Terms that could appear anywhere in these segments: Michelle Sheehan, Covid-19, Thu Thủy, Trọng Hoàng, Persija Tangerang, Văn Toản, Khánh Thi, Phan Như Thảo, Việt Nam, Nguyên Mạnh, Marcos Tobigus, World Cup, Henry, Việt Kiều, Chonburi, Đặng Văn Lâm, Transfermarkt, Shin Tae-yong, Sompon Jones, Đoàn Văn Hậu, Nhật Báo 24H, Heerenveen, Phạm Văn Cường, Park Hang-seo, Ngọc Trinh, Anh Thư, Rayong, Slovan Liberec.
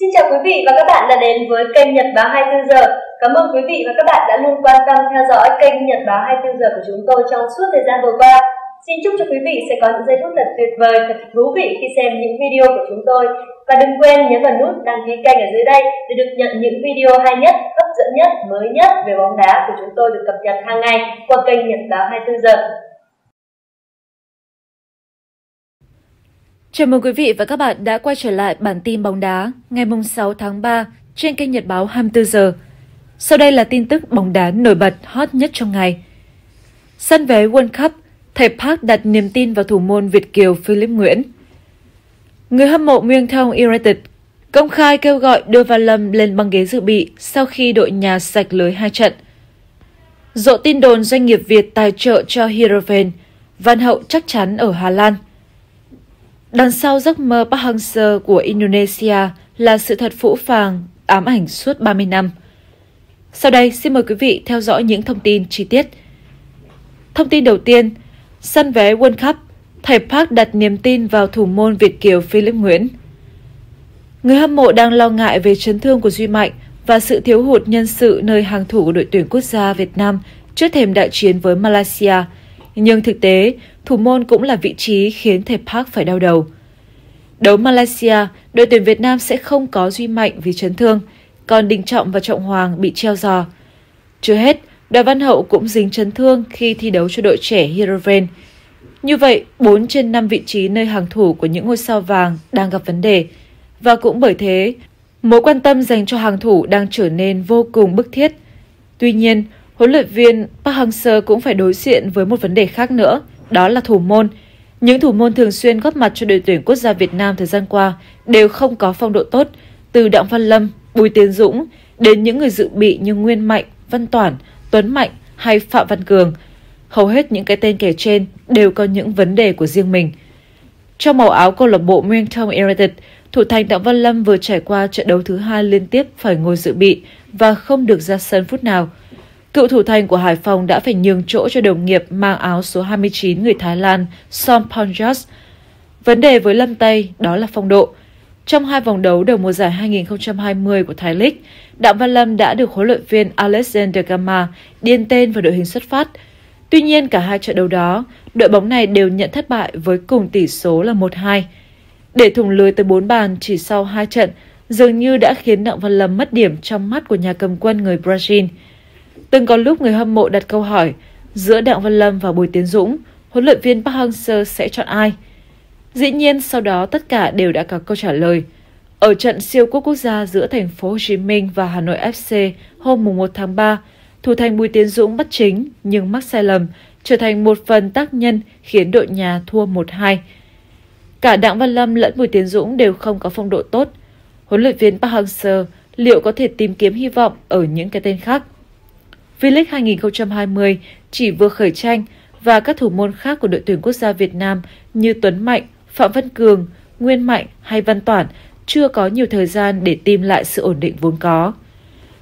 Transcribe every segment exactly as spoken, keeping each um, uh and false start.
Xin chào quý vị và các bạn đã đến với kênh Nhật Báo hai mươi tư giờ. Cảm ơn quý vị và các bạn đã luôn quan tâm theo dõi kênh Nhật Báo hai mươi tư giờ của chúng tôi trong suốt thời gian vừa qua. Xin chúc cho quý vị sẽ có những giây phút thật tuyệt vời, thật thú vị khi xem những video của chúng tôi. Và đừng quên nhấn vào nút đăng ký kênh ở dưới đây để được nhận những video hay nhất, hấp dẫn nhất, mới nhất về bóng đá của chúng tôi được cập nhật hàng ngày qua kênh Nhật Báo hai mươi tư giờ. Chào mừng quý vị và các bạn đã quay trở lại bản tin bóng đá ngày sáu tháng ba trên kênh Nhật Báo hai mươi tư giờ. Sau đây là tin tức bóng đá nổi bật hot nhất trong ngày. Săn vé World Cup, thầy Park đặt niềm tin vào thủ môn Việt kiều Filip Nguyễn. Người hâm mộ Muangthong United công khai kêu gọi đưa Văn Lâm lên băng ghế dự bị sau khi đội nhà sạch lưới hai trận. Rộ tin đồn doanh nghiệp Việt tài trợ cho Heerenveen, Văn Hậu chắc chắn ở Hà Lan. Đằng sau giấc mơ Park Hang-seo của Indonesia là sự thật phũ phàng, ám ảnh suốt ba mươi năm. Sau đây, xin mời quý vị theo dõi những thông tin chi tiết. Thông tin đầu tiên, săn vé World Cup, thầy Park đặt niềm tin vào thủ môn Việt kiều Filip Nguyễn. Người hâm mộ đang lo ngại về chấn thương của Duy Mạnh và sự thiếu hụt nhân sự nơi hàng thủ của đội tuyển quốc gia Việt Nam trước thềm đại chiến với Malaysia. Nhưng thực tế, thủ môn cũng là vị trí khiến thầy Park phải đau đầu. Đấu Malaysia, đội tuyển Việt Nam sẽ không có Duy Mạnh vì chấn thương, còn Đình Trọng và Trọng Hoàng bị treo giò. Chưa hết, Đoàn Văn Hậu cũng dính chấn thương khi thi đấu cho đội trẻ Heerenveen. Như vậy, bốn trên năm vị trí nơi hàng thủ của những ngôi sao vàng đang gặp vấn đề. Và cũng bởi thế, mối quan tâm dành cho hàng thủ đang trở nên vô cùng bức thiết. Tuy nhiên, huấn luyện viên Park Hang-seo cũng phải đối diện với một vấn đề khác nữa, đó là thủ môn. Những thủ môn thường xuyên góp mặt cho đội tuyển quốc gia Việt Nam thời gian qua đều không có phong độ tốt, từ Đặng Văn Lâm, Bùi Tiến Dũng đến những người dự bị như Nguyên Mạnh, Văn Toản, Tuấn Mạnh hay Phạm Văn Cường. Hầu hết những cái tên kể trên đều có những vấn đề của riêng mình. Trong màu áo câu lạc bộ Muangthong United, thủ thành Đặng Văn Lâm vừa trải qua trận đấu thứ hai liên tiếp phải ngồi dự bị và không được ra sân phút nào. Cựu thủ thành của Hải Phòng đã phải nhường chỗ cho đồng nghiệp mang áo số hai mươi chín người Thái Lan Sompon Jones. Vấn đề với Lâm Tây đó là phong độ. Trong hai vòng đấu đầu mùa giải hai nghìn không trăm hai mươi của Thái League, Đặng Văn Lâm đã được huấn luyện viên Alexander Gama điền tên vào đội hình xuất phát. Tuy nhiên, cả hai trận đấu đó, đội bóng này đều nhận thất bại với cùng tỷ số là một hai. Để thủng lưới tới bốn bàn chỉ sau hai trận, dường như đã khiến Đặng Văn Lâm mất điểm trong mắt của nhà cầm quân người Brazil. Từng có lúc người hâm mộ đặt câu hỏi, giữa Đặng Văn Lâm và Bùi Tiến Dũng, huấn luyện viên Park Hang-seo sẽ chọn ai? Dĩ nhiên, sau đó tất cả đều đã có câu trả lời. Ở trận siêu cúp quốc gia giữa thành phố Hồ Chí Minh và Hà Nội ép xê hôm mùng một tháng ba, thủ thành Bùi Tiến Dũng bắt chính nhưng mắc sai lầm, trở thành một phần tác nhân khiến đội nhà thua một hai. Cả Đặng Văn Lâm lẫn Bùi Tiến Dũng đều không có phong độ tốt. Huấn luyện viên Park Hang-seo liệu có thể tìm kiếm hy vọng ở những cái tên khác? V-League hai nghìn không trăm hai mươi chỉ vừa khởi tranh và các thủ môn khác của đội tuyển quốc gia Việt Nam như Tuấn Mạnh, Phạm Văn Cường, Nguyên Mạnh hay Văn Toản chưa có nhiều thời gian để tìm lại sự ổn định vốn có.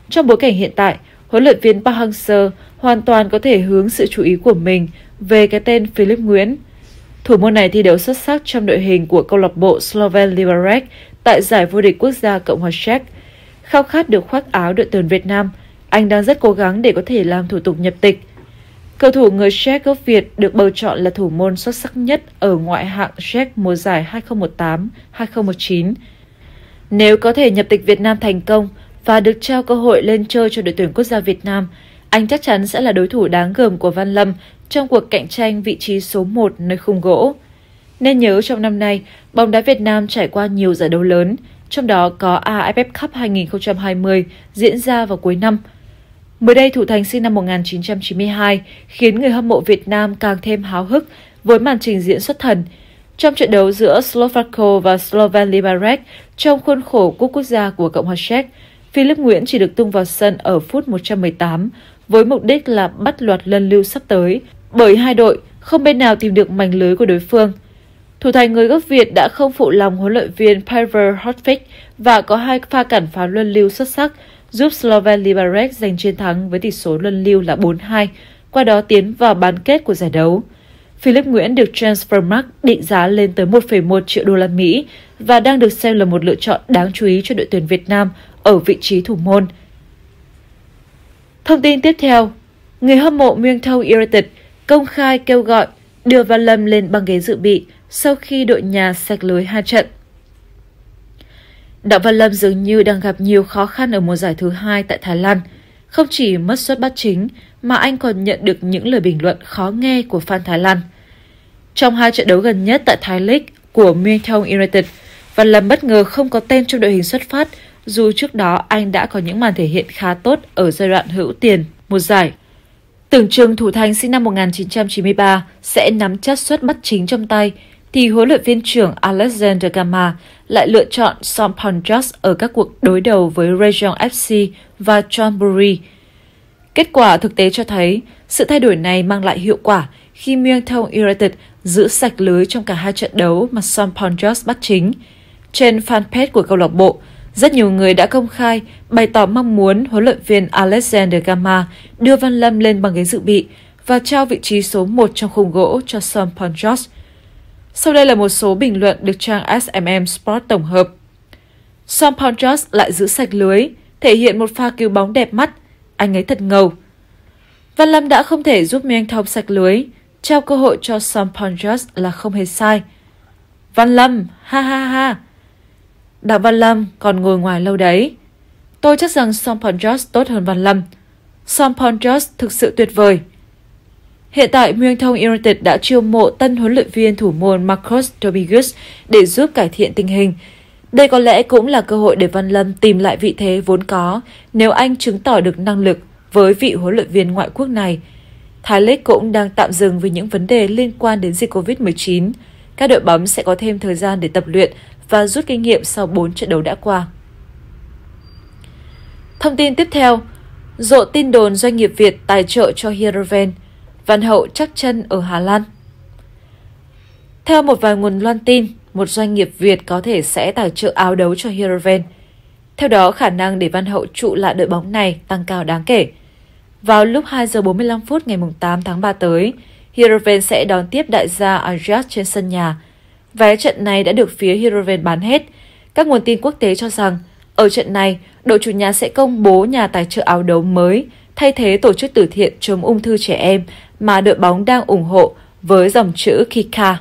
Trong bối cảnh hiện tại, huấn luyện viên Park Hang-seo hoàn toàn có thể hướng sự chú ý của mình về cái tên Filip Nguyễn. Thủ môn này thi đấu xuất sắc trong đội hình của câu lạc bộ Slovan Liberec tại giải vô địch quốc gia Cộng hòa Séc. Khao khát được khoác áo đội tuyển Việt Nam, anh đang rất cố gắng để có thể làm thủ tục nhập tịch. Cầu thủ người Séc gốc Việt được bầu chọn là thủ môn xuất sắc nhất ở ngoại hạng Séc mùa giải hai nghìn không trăm mười tám hai nghìn không trăm mười chín. Nếu có thể nhập tịch Việt Nam thành công và được trao cơ hội lên chơi cho đội tuyển quốc gia Việt Nam, anh chắc chắn sẽ là đối thủ đáng gờm của Văn Lâm trong cuộc cạnh tranh vị trí số một nơi khung gỗ. Nên nhớ trong năm nay, bóng đá Việt Nam trải qua nhiều giải đấu lớn, trong đó có a ép ép Cup hai nghìn không trăm hai mươi diễn ra vào cuối năm. Mới đây, thủ thành sinh năm một nghìn chín trăm chín mươi hai khiến người hâm mộ Việt Nam càng thêm háo hức với màn trình diễn xuất thần. Trong trận đấu giữa Slovakia và Slovan Liberec trong khuôn khổ cúp quốc gia của Cộng hòa Séc, Filip Nguyễn chỉ được tung vào sân ở phút một trăm mười tám với mục đích là bắt loạt luân lưu sắp tới, bởi hai đội không bên nào tìm được mảnh lưới của đối phương. Thủ thành người gốc Việt đã không phụ lòng huấn luyện viên Pavel Hotfik và có hai pha cản phá luân lưu xuất sắc, giúp Slovan Liberec giành chiến thắng với tỷ số luân lưu là bốn hai, qua đó tiến vào bán kết của giải đấu. Filip Nguyễn được Transfermarkt định giá lên tới một phẩy một triệu đô la Mỹ và đang được xem là một lựa chọn đáng chú ý cho đội tuyển Việt Nam ở vị trí thủ môn. Thông tin tiếp theo, người hâm mộ Muangthong United công khai kêu gọi đưa Văn Lâm lên băng ghế dự bị sau khi đội nhà sạch lưới hai trận. Đặng Văn Lâm dường như đang gặp nhiều khó khăn ở mùa giải thứ hai tại Thái Lan. Không chỉ mất suất bắt chính mà anh còn nhận được những lời bình luận khó nghe của fan Thái Lan. Trong hai trận đấu gần nhất tại Thái League của Muangthong United, Văn Lâm bất ngờ không có tên trong đội hình xuất phát, dù trước đó anh đã có những màn thể hiện khá tốt ở giai đoạn hữu tiền mùa giải. Tưởng chừng thủ thành sinh năm một nghìn chín trăm chín mươi ba sẽ nắm chắc suất bắt chính trong tay, thì huấn luyện viên trưởng Alexander Gama lại lựa chọn Sompon Jones ở các cuộc đối đầu với Rayong ép xê và Chonburi. Kết quả thực tế cho thấy, sự thay đổi này mang lại hiệu quả khi Muangthong United giữ sạch lưới trong cả hai trận đấu mà Sompon Jones bắt chính. Trên fanpage của câu lạc bộ, rất nhiều người đã công khai bày tỏ mong muốn huấn luyện viên Alexander Gama đưa Văn Lâm lên bằng ghế dự bị và trao vị trí số một trong khung gỗ cho Sompon Jones. Sau đây là một số bình luận được trang ét em em Sport tổng hợp. Sompon Jones lại giữ sạch lưới, thể hiện một pha cứu bóng đẹp mắt. Anh ấy thật ngầu. Văn Lâm đã không thể giúp Muangthong sạch lưới. Trao cơ hội cho Sompon Jones là không hề sai. Văn Lâm, ha ha ha. Đặng Văn Lâm còn ngồi ngoài lâu đấy. Tôi chắc rằng Sompon Jones tốt hơn Văn Lâm. Sompon Jones thực sự tuyệt vời. Hiện tại, Muangthong United đã chiêu mộ tân huấn luyện viên thủ môn Marcos Tobigus để giúp cải thiện tình hình. Đây có lẽ cũng là cơ hội để Văn Lâm tìm lại vị thế vốn có nếu anh chứng tỏ được năng lực với vị huấn luyện viên ngoại quốc này. Thái League cũng đang tạm dừng vì những vấn đề liên quan đến dịch Covid mười chín. Các đội bóng sẽ có thêm thời gian để tập luyện và rút kinh nghiệm sau bốn trận đấu đã qua. Thông tin tiếp theo, rộ tin đồn doanh nghiệp Việt tài trợ cho Heerenveen, Văn Hậu chắc chân ở Hà Lan. Theo một vài nguồn loan tin, một doanh nghiệp Việt có thể sẽ tài trợ áo đấu cho Heerenveen. Theo đó, khả năng để Văn Hậu trụ lại đội bóng này tăng cao đáng kể. Vào lúc hai giờ bốn mươi lăm phút ngày tám tháng ba tới, Heerenveen sẽ đón tiếp đại gia Ajax trên sân nhà. Vé trận này đã được phía Heerenveen bán hết. Các nguồn tin quốc tế cho rằng, ở trận này, đội chủ nhà sẽ công bố nhà tài trợ áo đấu mới, thay thế tổ chức từ thiện chống ung thư trẻ em mà đội bóng đang ủng hộ với dòng chữ Kika.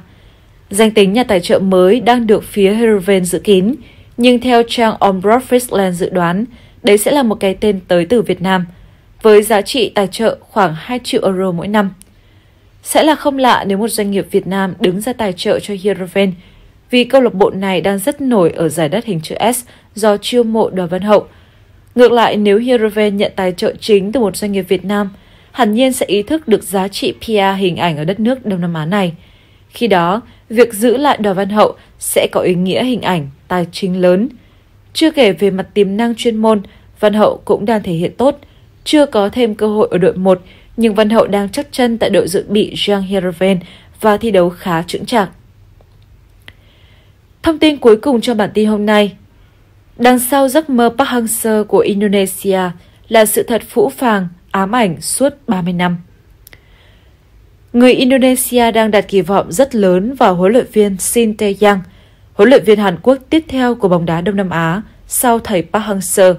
Danh tính nhà tài trợ mới đang được phía Heerenveen dự kín, nhưng theo trang Omroep Friesland dự đoán, đấy sẽ là một cái tên tới từ Việt Nam, với giá trị tài trợ khoảng hai triệu euro mỗi năm. Sẽ là không lạ nếu một doanh nghiệp Việt Nam đứng ra tài trợ cho Heerenveen, vì câu lạc bộ này đang rất nổi ở giải đất hình chữ S do chiêu mộ Đoàn Văn Hậu. Ngược lại, nếu Heerenveen nhận tài trợ chính từ một doanh nghiệp Việt Nam, hẳn nhiên sẽ ý thức được giá trị pê e rờ hình ảnh ở đất nước Đông Nam Á này. Khi đó, việc giữ lại Đoàn Văn Hậu sẽ có ý nghĩa hình ảnh, tài chính lớn. Chưa kể về mặt tiềm năng chuyên môn, Văn Hậu cũng đang thể hiện tốt. Chưa có thêm cơ hội ở đội một, nhưng Văn Hậu đang chắc chân tại đội dự bị Giang Heerenveen và thi đấu khá chững chạc. Thông tin cuối cùng cho bản tin hôm nay. Đằng sau giấc mơ Park Hang-seo của Indonesia là sự thật phũ phàng, ám ảnh suốt ba mươi năm. Người Indonesia đang đặt kỳ vọng rất lớn vào huấn luyện viên Shin Tae-yong, huấn luyện viên Hàn Quốc tiếp theo của bóng đá Đông Nam Á sau thầy Park Hang-seo.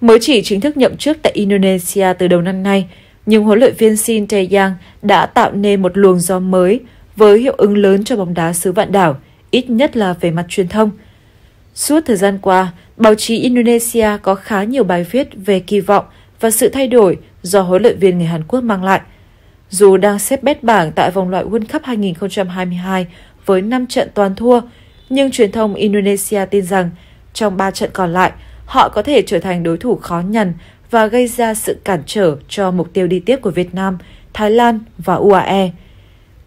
Mới chỉ chính thức nhậm chức tại Indonesia từ đầu năm nay, nhưng huấn luyện viên Shin Tae-yong đã tạo nên một luồng gió mới với hiệu ứng lớn cho bóng đá xứ vạn đảo, ít nhất là về mặt truyền thông. Suốt thời gian qua, báo chí Indonesia có khá nhiều bài viết về kỳ vọng và sự thay đổi do huấn luyện viên người Hàn Quốc mang lại. Dù đang xếp bét bảng tại vòng loại World Cup hai nghìn không trăm hai mươi hai với năm trận toàn thua, nhưng truyền thông Indonesia tin rằng trong ba trận còn lại, họ có thể trở thành đối thủ khó nhằn và gây ra sự cản trở cho mục tiêu đi tiếp của Việt Nam, Thái Lan và u a e.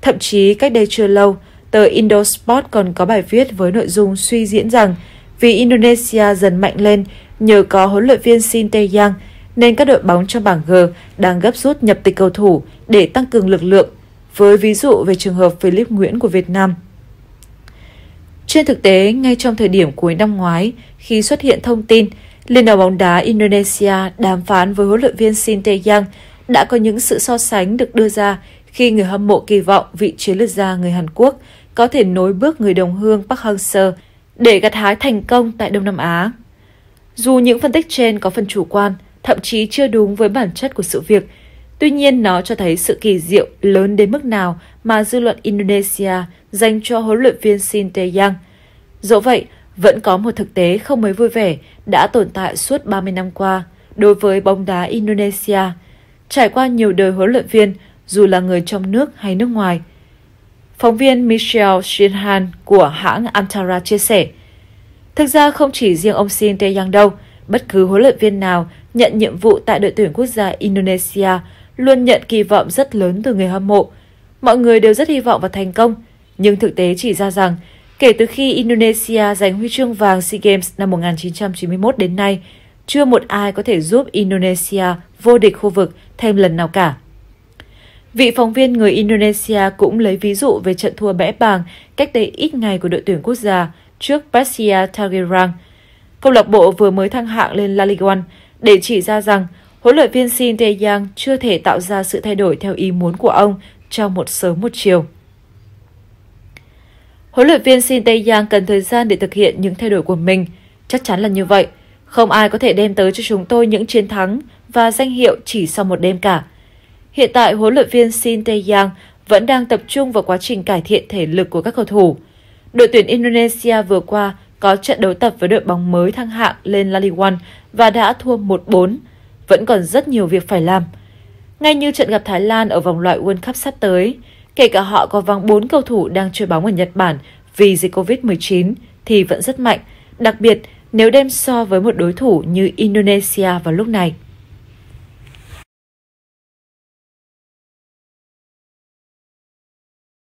Thậm chí cách đây chưa lâu, tờ Indosport còn có bài viết với nội dung suy diễn rằng vì Indonesia dần mạnh lên nhờ có huấn luyện viên Shin Tae-yong, nên các đội bóng trong bảng G đang gấp rút nhập tịch cầu thủ để tăng cường lực lượng, với ví dụ về trường hợp Filip Nguyễn của Việt Nam. Trên thực tế, ngay trong thời điểm cuối năm ngoái, khi xuất hiện thông tin Liên đoàn bóng đá Indonesia đàm phán với huấn luyện viên Shin Tae-yong, đã có những sự so sánh được đưa ra khi người hâm mộ kỳ vọng vị chiến lược gia người Hàn Quốc có thể nối bước người đồng hương Park Hang-seo để gặt hái thành công tại Đông Nam Á. Dù những phân tích trên có phần chủ quan, thậm chí chưa đúng với bản chất của sự việc, tuy nhiên nó cho thấy sự kỳ diệu lớn đến mức nào mà dư luận Indonesia dành cho huấn luyện viên Shin Tae-yong. Dẫu vậy, vẫn có một thực tế không mấy vui vẻ đã tồn tại suốt ba mươi năm qua đối với bóng đá Indonesia, trải qua nhiều đời huấn luyện viên, dù là người trong nước hay nước ngoài. Phóng viên Michelle Sheehan của hãng Antara chia sẻ, thực ra không chỉ riêng ông Shin Tae-yong đâu, bất cứ huấn luyện viên nào nhận nhiệm vụ tại đội tuyển quốc gia Indonesia luôn nhận kỳ vọng rất lớn từ người hâm mộ. Mọi người đều rất hy vọng vào thành công, nhưng thực tế chỉ ra rằng, kể từ khi Indonesia giành huy chương vàng SEA Games năm một nghìn chín trăm chín mươi mốt đến nay, chưa một ai có thể giúp Indonesia vô địch khu vực thêm lần nào cả. Vị phóng viên người Indonesia cũng lấy ví dụ về trận thua bẽ bàng cách đây ít ngày của đội tuyển quốc gia trước Persija Tangerang, câu lạc bộ vừa mới thăng hạng lên La Liga một, để chỉ ra rằng huấn luyện viên Shin Tae-yong chưa thể tạo ra sự thay đổi theo ý muốn của ông trong một sớm một chiều. Huấn luyện viên Shin Tae-yong cần thời gian để thực hiện những thay đổi của mình, chắc chắn là như vậy. Không ai có thể đem tới cho chúng tôi những chiến thắng và danh hiệu chỉ sau một đêm cả. Hiện tại, huấn luyện viên Shin Tae-yong vẫn đang tập trung vào quá trình cải thiện thể lực của các cầu thủ. Đội tuyển Indonesia vừa qua có trận đấu tập với đội bóng mới thăng hạng lên La Liga một và đã thua một bốn. Vẫn còn rất nhiều việc phải làm. Ngay như trận gặp Thái Lan ở vòng loại World Cup sắp tới, kể cả họ có vắng bốn cầu thủ đang chơi bóng ở Nhật Bản vì dịch Covid mười chín thì vẫn rất mạnh, đặc biệt nếu đem so với một đối thủ như Indonesia vào lúc này.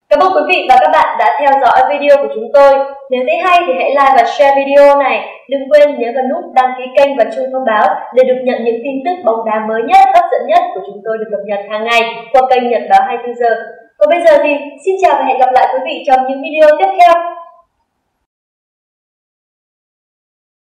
Cảm ơn quý vị và các bạn đã theo dõi video của chúng tôi. Nếu thấy hay thì hãy like và share video này. Đừng quên nhấn vào nút đăng ký kênh và chuông thông báo để được nhận những tin tức bóng đá mới nhất, hấp dẫn nhất của chúng tôi được cập nhật hàng ngày qua kênh Nhật Báo hai mươi tư giờ. Còn bây giờ thì xin chào và hẹn gặp lại quý vị trong những video tiếp theo.